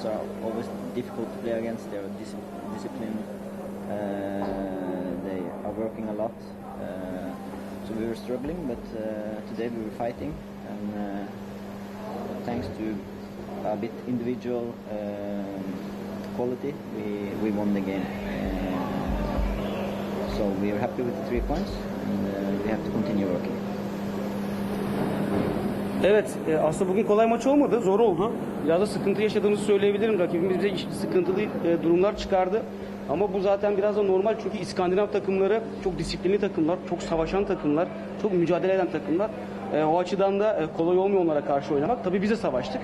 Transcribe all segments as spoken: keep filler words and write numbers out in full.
teams are always difficult to play against. They are dis disciplined. Uh, they are working a lot. Uh, so we were struggling, but uh, today we were fighting, and uh, thanks to a bit individual uh, quality, we we won the game. Uh, so we are happy with the three points, and uh, we have to continue working. Evet, aslında bugün kolay maç olmadı, zor oldu. Biraz da sıkıntı yaşadığımızı söyleyebilirim. Rakibimiz bize sıkıntılı durumlar çıkardı. Ama bu zaten biraz da normal, çünkü İskandinav takımları çok disiplinli takımlar, çok savaşan takımlar, çok mücadele eden takımlar. O açıdan da kolay olmuyor onlara karşı oynamak. Tabii biz de savaştık.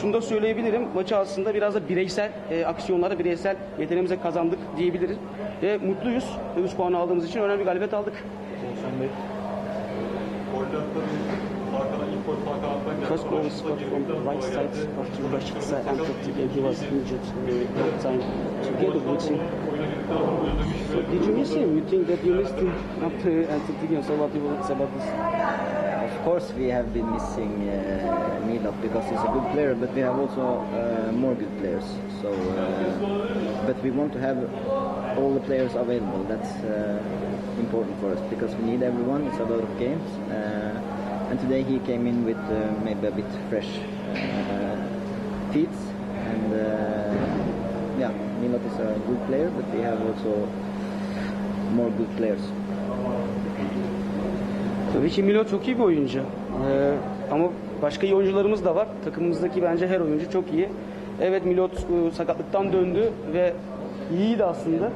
Şunu da söyleyebilirim, maçı aslında biraz da bireysel aksiyonlara, bireysel yeteneğimize kazandık diyebiliriz. Ve mutluyuz. üç puan aldığımız için önemli bir galibiyet aldık. First goal was scored from the right side of the Russian side, and he was injured that time together with him. So did you miss him? You think that you missed him after Antetokounmpo? So what do you think about this? Of course we have been missing uh, Milot because he's a good player, but we have also uh, more good players. So, uh, but we want to have all the players available. That's uh, important for us because we need everyone. It's a lot of games. Uh, And today he came in with uh, maybe a bit fresh uh, feet, and uh, yeah, Milot is a good player, but we have also more good players. Tabii ki Milot çok iyi bir oyuncu, ee, ama başka iyi oyuncularımız da var. Takımımızdaki bence her oyuncu çok iyi. Evet, Milot e, sakatlıktan döndü ve iyiydi aslında.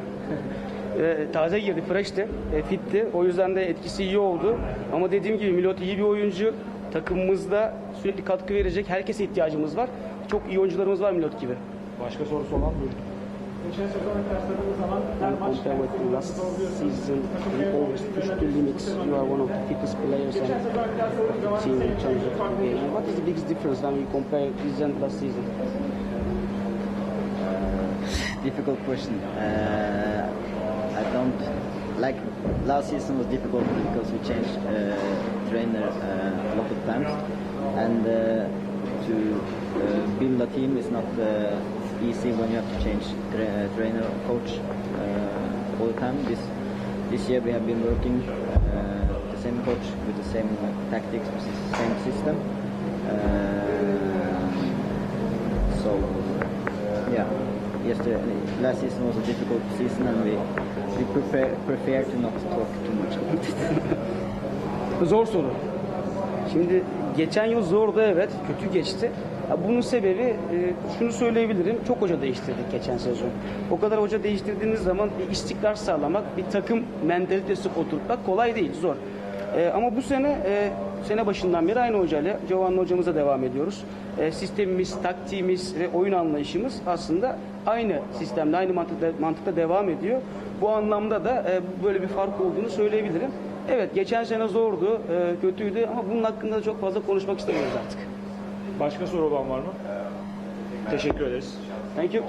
Taze girdi, freshti, fitti. O yüzden de etkisi iyi oldu. Ama dediğim gibi Milot iyi bir oyuncu. Takımımızda sürekli katkı verecek. Herkese ihtiyacımız var. Çok iyi oyuncularımız var Milot gibi. Başka sorusu olan buyurun. Geçen sezon karşıladığımız zaman her maç kaybettiğimiz last season we always push the limits. You are one of the fittest players on the team in terms of the game. What is the biggest difference when we compare this and last season? Uh, difficult question. Uh, I don't, like last season was difficult because we changed uh, trainer uh, a lot of times, and uh, to uh, build a team is not uh, easy when you have to change tra trainer or coach uh, all the time. This this year we have been working uh, the same coach with the same tactics, with the same system. Uh, so yeah, yesterday last season was a difficult season, and we. We prefer, prefer to not talk too much about it. Zor soru. Şimdi geçen yıl zordu, evet, kötü geçti. Bunun sebebi e, şunu söyleyebilirim, çok hoca değiştirdik geçen sezon. O kadar hoca değiştirdiğiniz zaman bir istikrar sağlamak, bir takım mentalitesi oturtmak kolay değil, zor. E, ama bu sene, e, sene başından beri aynı hocayla, Jovan hocamıza devam ediyoruz. E, sistemimiz, taktiğimiz ve oyun anlayışımız aslında aynı sistemde, aynı mantıkta, mantıkta devam ediyor. Bu anlamda da e, böyle bir fark olduğunu söyleyebilirim. Evet, geçen sene zordu, e, kötüydü ama bunun hakkında da çok fazla konuşmak istemiyoruz artık. Başka soru olan var mı? Teşekkür ederiz. Thank you.